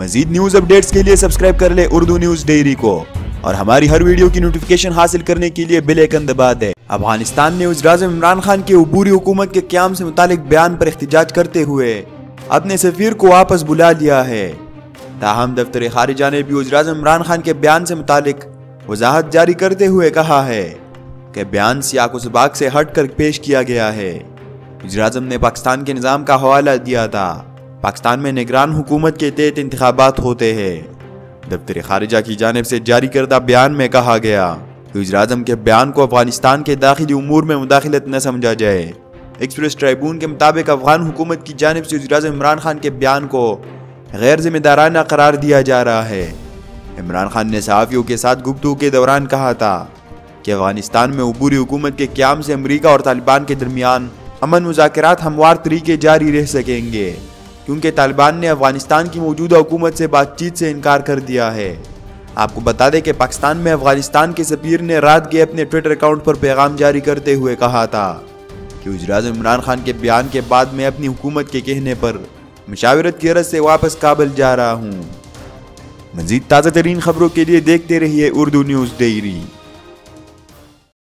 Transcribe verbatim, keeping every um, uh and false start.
मजीद news updates के लिए subscribe कर ले उर्दू न्यूज डेयरी को और हमारी हर वीडियो की नोटिफिकेशन हासिल करने के लिए बेल आइकन दबा दें। अफगानिस्तान में वज़ीर-ए-आज़म इमरान खान के अबूरी हुकूमत के क़याम से मुतालिक बयान पर एहतजाज करते हुए अपने सफीर को वापस बुला लिया है। ताहम दफ्तर खारिजा ने भी वज़ीर-ए-आज़म इमरान खान के बयान से मुतालिक वजाहत जारी करते हुए कहा है कि बयान सियाक व सबाक से हट कर पेश किया गया है। वज़ीर-ए-आज़म ने पाकिस्तान के निज़ाम का हवाला दिया था। पाकिस्तान में निगरान हुकूमत के तहत इंतखाबात होते हैं। दफ्तर खारिजा की जानिब से जारी करदा बयान में कहा गया कि वज़ीर-ए-आज़म के बयान को अफगानिस्तान के दाखिली उमूर में मुदाखलत न समझा जाए। एक्सप्रेस ट्रिब्यून के मुताबिक अफगान हुकूमत की जानिब से वज़ीर-ए-आज़म इमरान खान के बयान को गैर जिम्मेदाराना करार दिया जा रहा है। इमरान खान ने सहाफ़ियों के साथ गुफ्तगू के दौरान कहा था कि अफगानिस्तान में अबूरी हुकूमत के क़याम से अमरीका और तालिबान के दरमियान अमन मुज़ाकरात हमवार तरीके जारी रह सकेंगे क्योंकि तालिबान ने अफगानिस्तान की मौजूदा हुकूमत से बातचीत से इनकार कर दिया है। आपको बता दें कि पाकिस्तान में अफगानिस्तान के सफीर ने रात के अपने ट्विटर अकाउंट पर पैगाम जारी करते हुए कहा था कि वज़ीर-ए-आज़म इमरान खान के बयान के बाद मैं अपनी हुकूमत के कहने पर मशावरत की अरज से वापस काबुल जा रहा हूँ। मज़ीद ताज़ा तरीन खबरों के लिए देखते रहिए उर्दू न्यूज़ डेयरी।